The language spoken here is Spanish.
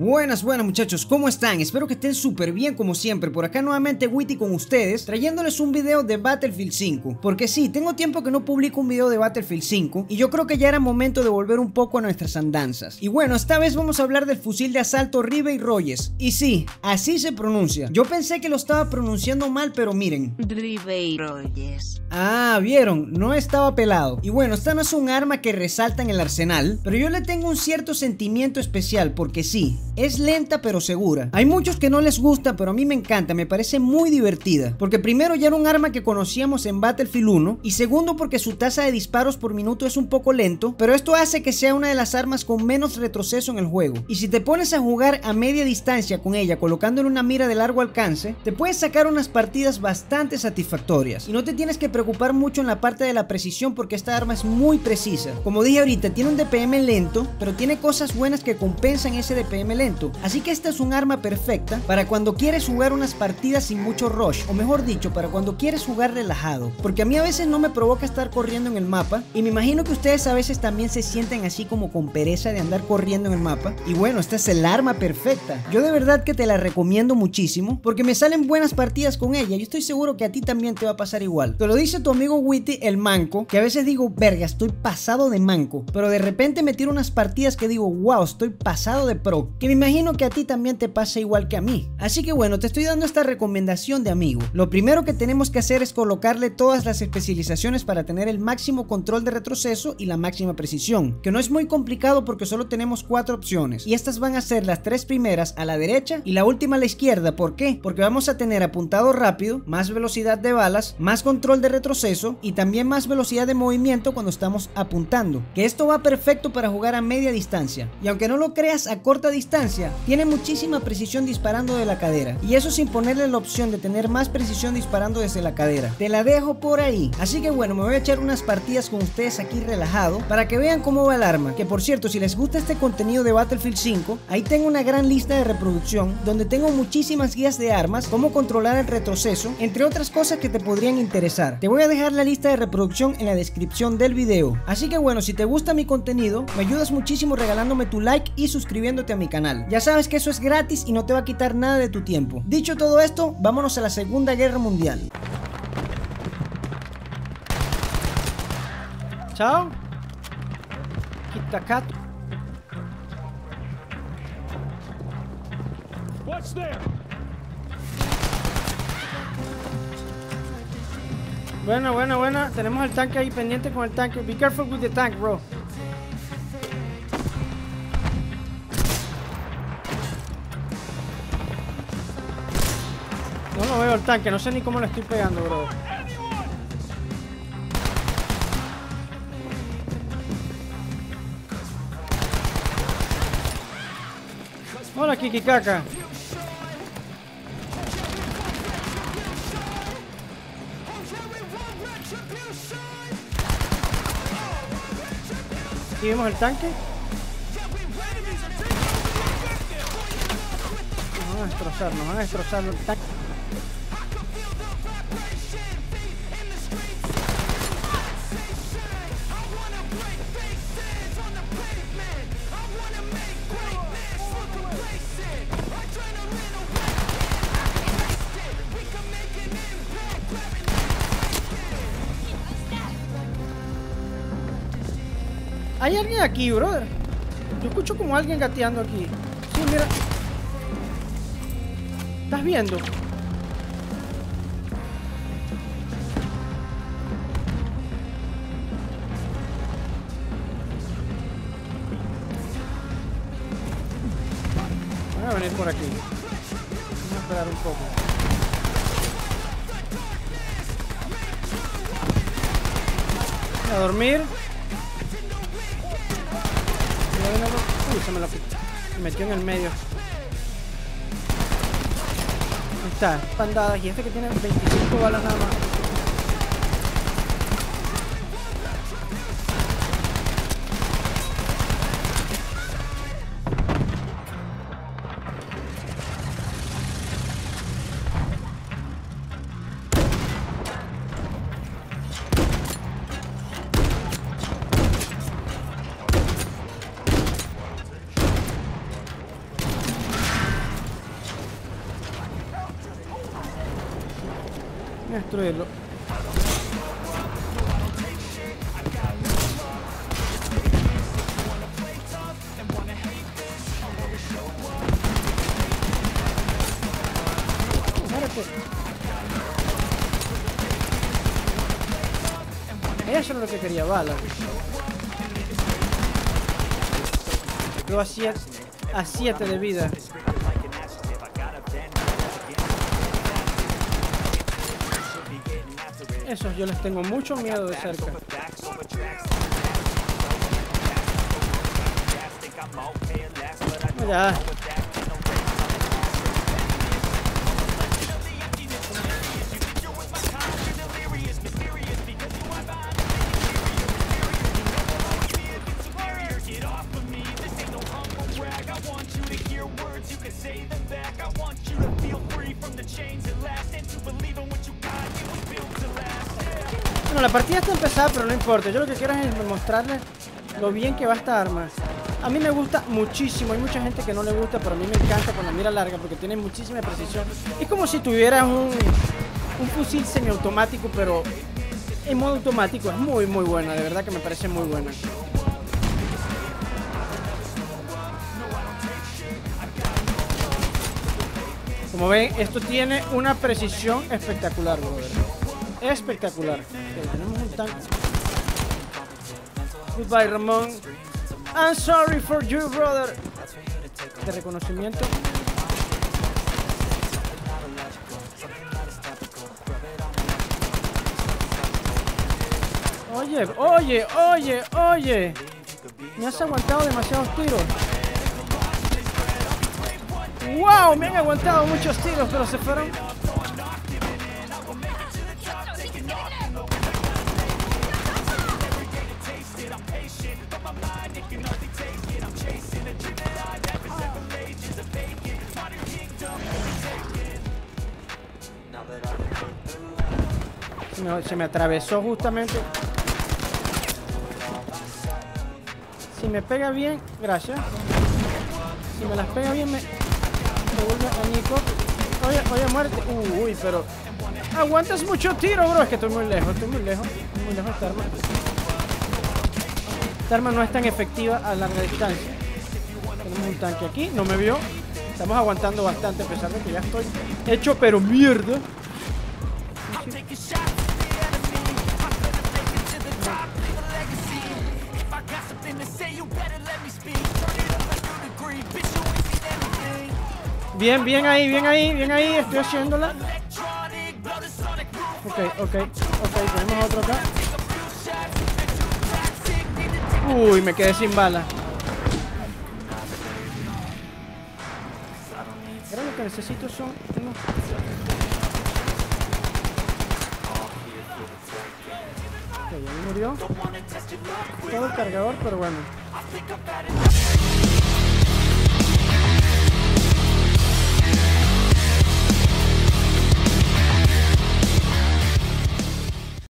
Buenas muchachos, ¿cómo están? Espero que estén súper bien como siempre. Por acá nuevamente Witty con ustedes, trayéndoles un video de Battlefield 5. Porque sí, tengo tiempo que no publico un video de Battlefield 5 y yo creo que ya era momento de volver un poco a nuestras andanzas. Y bueno, esta vez vamos a hablar del fusil de asalto Ribeyrolles. Y sí, así se pronuncia. Yo pensé que lo estaba pronunciando mal, pero miren, Ribeyrolles. Ah, ¿vieron? No estaba pelado. Y bueno, esta no es un arma que resalta en el arsenal, pero yo le tengo un cierto sentimiento especial porque sí, es lenta pero segura. Hay muchos que no les gusta, pero a mí me encanta, me parece muy divertida. Porque primero ya era un arma que conocíamos en Battlefield 1, y segundo porque su tasa de disparos por minuto es un poco lento, pero esto hace que sea una de las armas con menos retroceso en el juego. Y si te pones a jugar a media distancia con ella, colocándole una mira de largo alcance, te puedes sacar unas partidas bastante satisfactorias. Y no te tienes que preocupar mucho en la parte de la precisión porque esta arma es muy precisa. Como dije ahorita, tiene un DPM lento, pero tiene cosas buenas que compensan ese DPM lento. Así que esta es un arma perfecta para cuando quieres jugar unas partidas sin mucho rush, o mejor dicho, para cuando quieres jugar relajado. Porque a mí a veces no me provoca estar corriendo en el mapa, y me imagino que ustedes a veces también se sienten así como con pereza de andar corriendo en el mapa. Y bueno, esta es el arma perfecta. Yo de verdad que te la recomiendo muchísimo porque me salen buenas partidas con ella. Yo estoy seguro que a ti también te va a pasar igual. Te lo dice tu amigo Witty, el manco, que a veces digo, verga, estoy pasado de manco, pero de repente me tiro unas partidas que digo, wow, estoy pasado de pro, que me imagino que a ti también te pasa igual que a mí. Así que bueno, te estoy dando esta recomendación de amigo. Lo primero que tenemos que hacer es colocarle todas las especializaciones para tener el máximo control de retroceso y la máxima precisión, que no es muy complicado porque solo tenemos 4 opciones, y estas van a ser las 3 primeras a la derecha y la última a la izquierda. ¿Por qué? Porque vamos a tener apuntado rápido, más velocidad de balas, más control de retroceso y también más velocidad de movimiento cuando estamos apuntando, que esto va perfecto para jugar a media distancia. Y aunque no lo creas, a corta distancia tiene muchísima precisión disparando de la cadera, y eso sin ponerle la opción de tener más precisión disparando desde la cadera. Te la dejo por ahí. Así que bueno, me voy a echar unas partidas con ustedes aquí relajado para que vean cómo va el arma. Que por cierto, si les gusta este contenido de Battlefield 5, ahí tengo una gran lista de reproducción donde tengo muchísimas guías de armas, cómo controlar el retroceso, entre otras cosas que te podrían interesar. Te voy a dejar la lista de reproducción en la descripción del video. Así que bueno, si te gusta mi contenido, me ayudas muchísimo regalándome tu like y suscribiéndote a mi canal. Ya sabes que eso es gratis y no te va a quitar nada de tu tiempo. Dicho todo esto, vámonos a la Segunda Guerra Mundial. Chao. Kittakat. What's there? Buena. Tenemos el tanque ahí, pendiente con el tanque. Be careful with the tank, bro. No lo veo el tanque, no sé ni cómo lo estoy pegando, bro. Hola, Kiki Kaka. Aquí vemos el tanque. Nos van a destrozar el tanque. ¿Hay alguien aquí, brother? Yo escucho como alguien gateando aquí. Sí, mira. ¿Estás viendo? Voy a venir por aquí. Voy a esperar un poco. Voy a dormir. Uy, se me lo metió en el medio. Ahí está, pandadas. Y este que tiene 25 balas nada más. destruirlo. Eso era lo que quería, balas. Lo hacía a 7 de vida. Esos yo les tengo mucho miedo de cerca. Mira. Bueno, la partida está empezada, pero no importa. Yo lo que quiero es mostrarles lo bien que va esta arma. A mí me gusta muchísimo. Hay mucha gente que no le gusta, pero a mí me encanta con la mira larga porque tiene muchísima precisión. Es como si tuvieras un fusil semiautomático, pero en modo automático. Es muy, muy buena. De verdad que me parece muy buena. Como ven, esto tiene una precisión espectacular, brother. Espectacular. Okay, tenemos un tanque. Goodbye, Ramón. I'm sorry for you, brother. De reconocimiento. Oye, oye, oye, oye. Me has aguantado demasiados tiros. ¡Wow! Me han aguantado muchos tiros, pero se fueron. Se me atravesó justamente. Si me pega bien, gracias. Si me las pega bien, me vuelve a Nico. Oye, oye, muerte. Uy, pero aguantas mucho tiro, bro. Es que estoy muy lejos, muy lejos de esta arma. Esta arma no es tan efectiva a larga distancia. Tenemos un tanque aquí, no me vio. Estamos aguantando bastante, a pesar de que ya estoy hecho, pero mierda. Bien, bien ahí, estoy haciéndola. Ok, tenemos otro acá. Uy, me quedé sin bala. Ahora lo que necesito son... Ok, ya murió. Todo el cargador, pero bueno.